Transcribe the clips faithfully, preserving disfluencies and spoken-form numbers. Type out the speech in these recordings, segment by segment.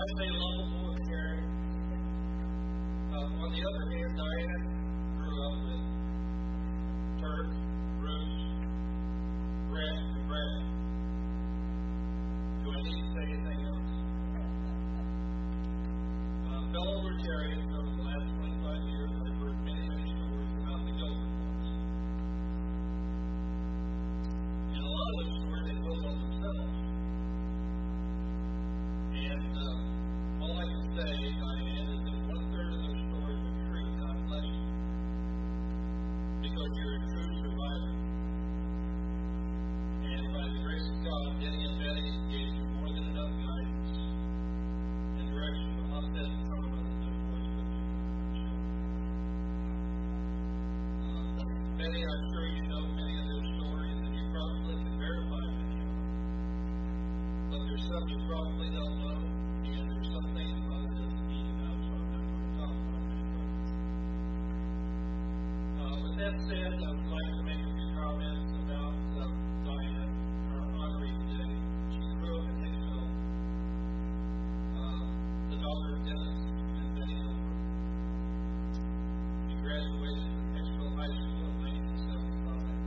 I've been lovable and caring. Uh, on the other hand, Diane grew up with Turk, Bruce, Brett, and Brad. Do I need to say anything else? Uh, fellow libertarians over the last twenty-five years, I've heard many, many stories about the government laws. And a lot of those stories they told on themselves. And uh, all I can say, Diane, is that one-third of those stories are true, God bless you. Because you're a true survivor. And by the grace of God, Denny and Betty gave you more than enough guidance and direction to offset the trauma that those boys put you through. Uh, Betty, I'm sure you know many of those stories, and you probably can verify many of them. But there's some you probably don't know, and there's some things about it that you need to know, so I'm not going to talk about it. Uh, with that said, I would like to make a few comments about uh, Diane, our honoree today. She grew up in Hicksville, uh, the daughter of Dennis and Betty Hilbert. She graduated from Hicksville High School in nineteen seventy-five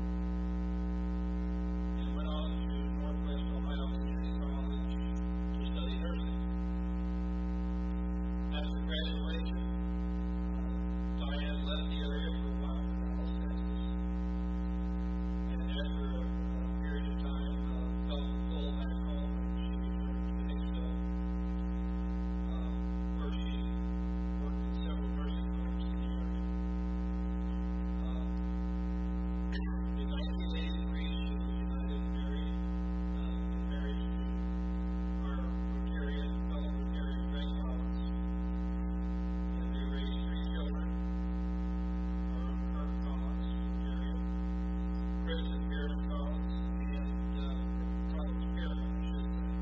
and went on to Northwest Ohio Community College to study nursing. After graduation, Diane left the area for a while for Dallas, Texas, and after a, a period of time uh, felt the pull back home, and she returned to Hicksville, uh, where she worked in several nursing homes in the area. Uh, in nineteen eighty-three, she was united and married uh, in marriage to our Rotarian, fellow Rotarian Greg Collins, and they raised three children. Kirk Collins from Ontario, Kristen Pierce Collins, and uh, Collins Pierce, I should say,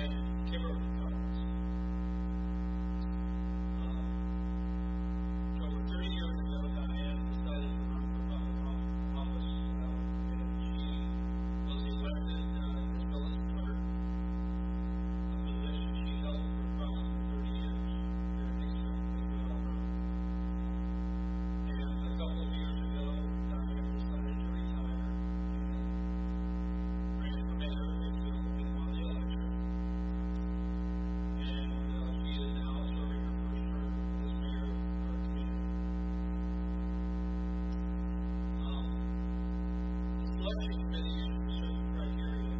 and Kimberly Collins. Um, so over thirty years ago, Diane decided to run for public office, uh, and she was elected uh, as well as clerk, a position she held for approximately thirty years here in Hicksville, as we all know. And a couple of years ago, Diane decided to retire and ran for mayor of Hicksville and won the election. And uh, she is now serving her first term as mayor of our community. Um, the selection committee uses certain criteria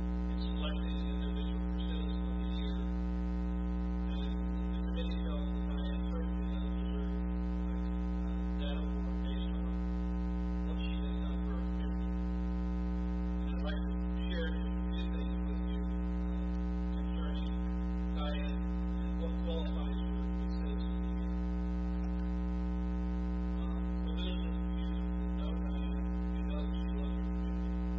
in selecting an individual for citizen of the year. And the committee felt that Diane certainly does deserve that award based on what she has done for our community. And I'd like to share just a few things with you uh, concerning Diane and what qualifies her to be citizen of the year. Um, for those of you who know Diane, you know that she loves her community.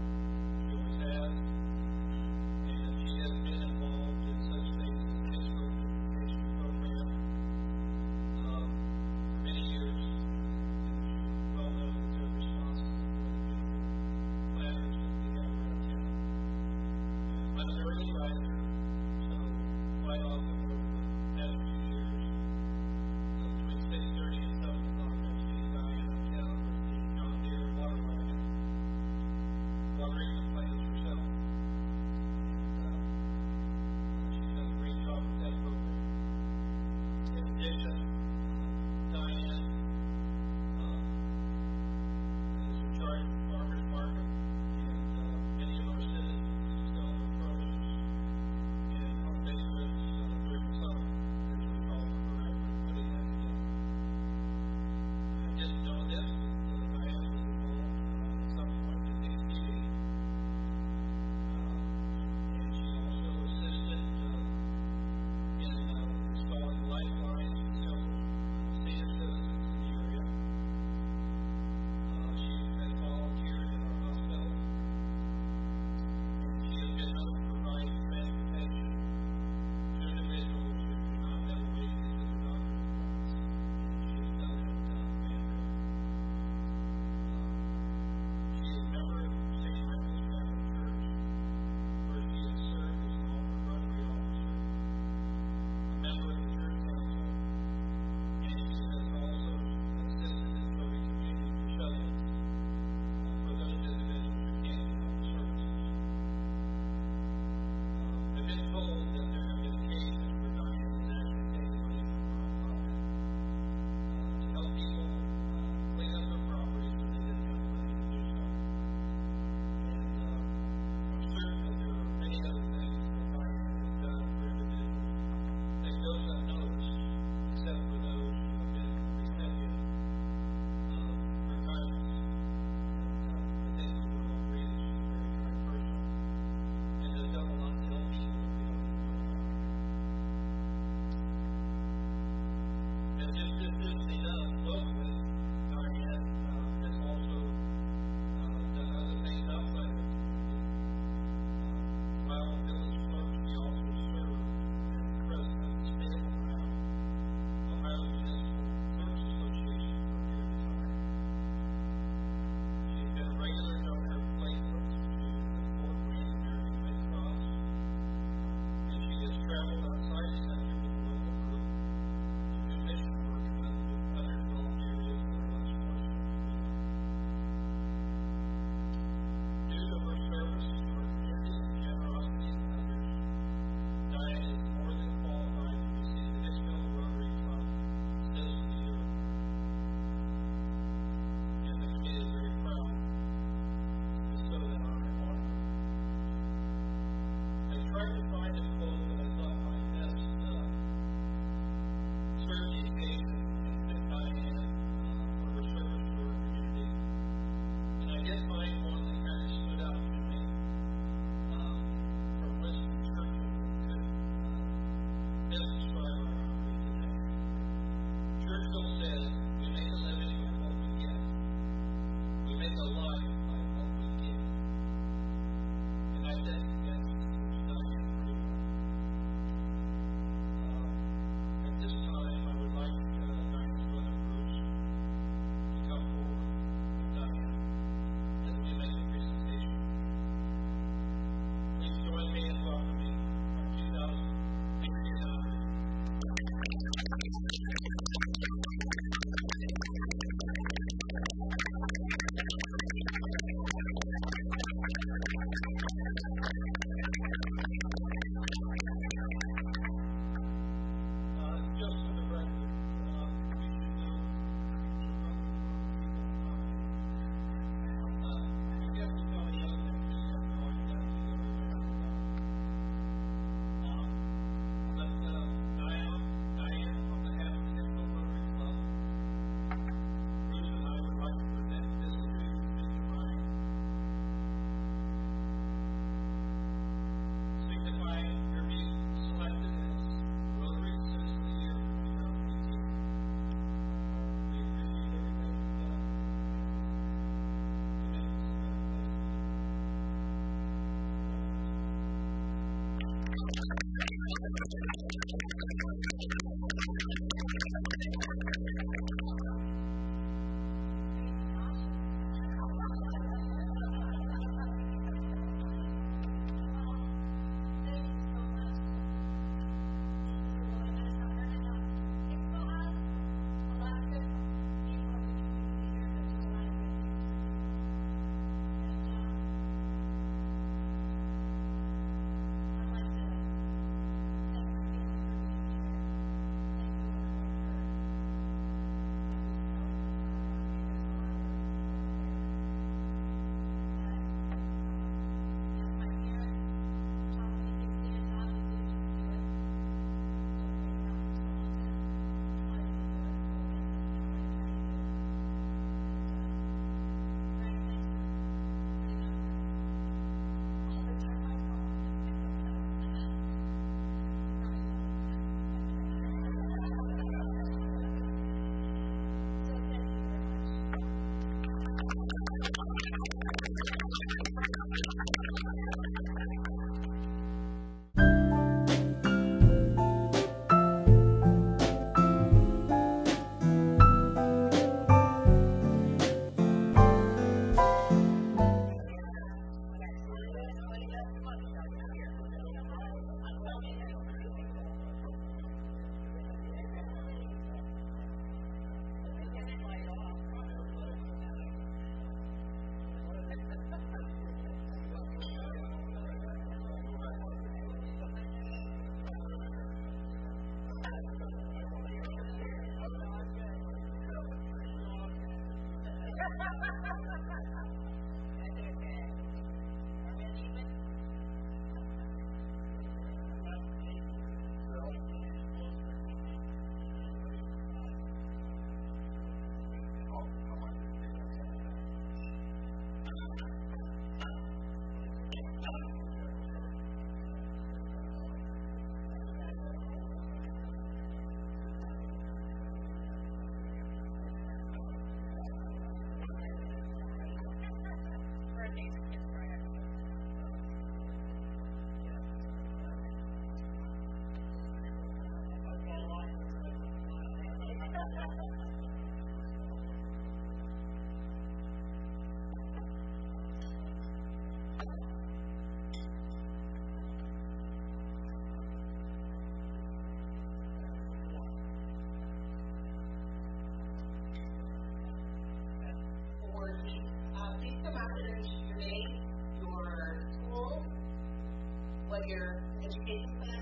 Your education plan,